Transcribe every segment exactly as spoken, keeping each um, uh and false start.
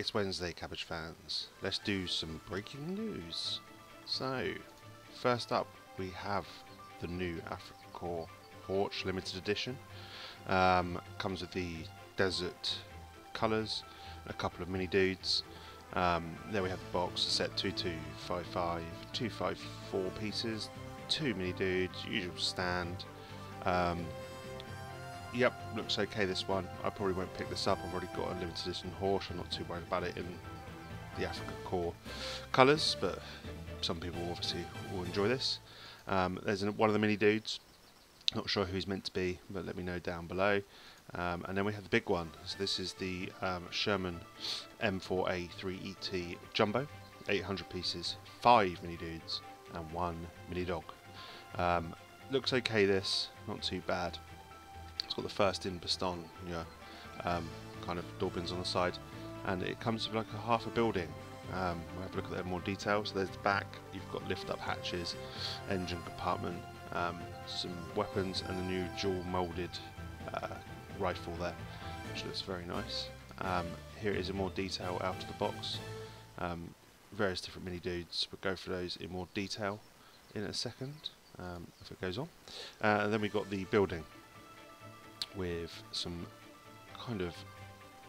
It's Wednesday, Cabbage fans. Let's do some breaking news. So, first up, we have the new Africore Porch Limited Edition. Um, comes with the desert colours, a couple of mini dudes. Um, there we have the box set two two five five, two five four pieces, two mini dudes, usual stand. Um, Yep, looks okay this one. I probably won't pick this up. I've already got a limited edition horse. I'm not too worried about it in the Africore colours, but some people obviously will enjoy this. Um, there's one of the mini dudes. Not sure who he's meant to be, but let me know down below. Um, and then we have the big one. So this is the um, Sherman M four A three E T Jumbo. eight hundred pieces, five mini dudes, and one mini dog. Um, looks okay this, not too bad. It's got the first in Bastogne, yeah, um, kind of daubings on the side, and it comes with like a half a building. Um, we'll have a look at that in more detail. So there's the back, you've got lift up hatches, engine compartment, um, some weapons, and the new dual moulded uh, rifle there, which looks very nice. Um, here it is in more detail out of the box. Um, various different mini dudes, we'll go through those in more detail in a second, um, if it goes on. Uh, and then we've got the building with some kind of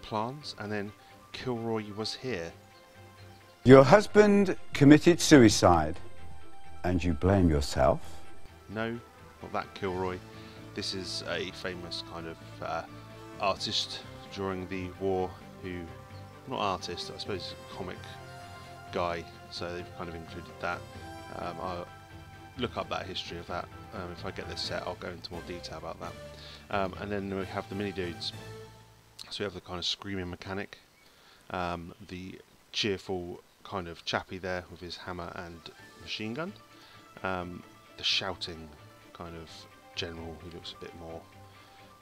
plants, and then Kilroy was here. Your husband committed suicide, and you blame yourself? No, not that Kilroy. This is a famous kind of uh, artist during the war who, not artist, I suppose comic guy, so they've kind of included that. Um, I'll look up that history of that. Um, if I get this set, I'll go into more detail about that. Um, and then we have the mini dudes. So we have the kind of screaming mechanic, um, the cheerful kind of chappy there with his hammer and machine gun, um, the shouting kind of general who looks a bit more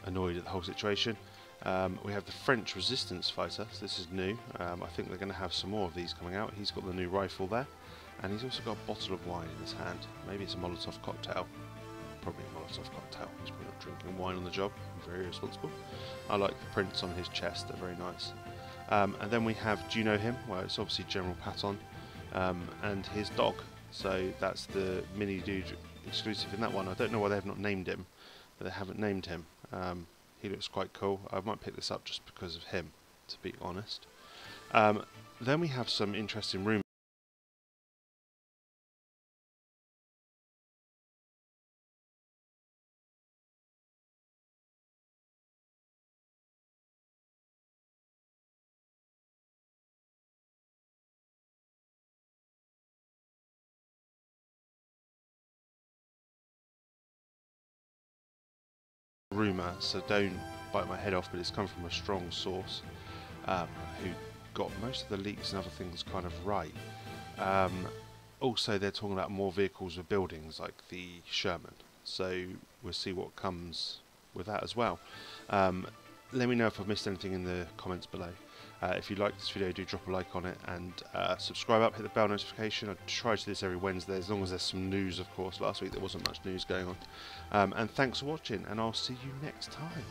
annoyed at the whole situation. Um, we have the French resistance fighter, so this is new. Um, I think they're going to have some more of these coming out. He's got the new rifle there, and he's also got a bottle of wine in his hand. Maybe it's a Molotov cocktail. Probably a Molotov cocktail. He's probably not drinking wine on the job. Very responsible. I like the prints on his chest. They're very nice. Um, and then we have, do you know him? Well, it's obviously General Patton um, and his dog. So that's the mini dude exclusive in that one. I don't know why they have not named him, but they haven't named him. Um, he looks quite cool. I might pick this up just because of him, to be honest. Um, then we have some interesting rooms. Rumour, so don't bite my head off, but it's come from a strong source um, who got most of the leaks and other things kind of right. Um, also, they're talking about more vehicles with buildings like the Sherman, so we'll see what comes with that as well. Um, let me know if I've missed anything in the comments below. Uh, if you like this video, do drop a like on it, and uh, subscribe up, hit the bell notification. I try to do this every Wednesday, as long as there's some news, of course. Last week there wasn't much news going on. Um, and thanks for watching, and I'll see you next time.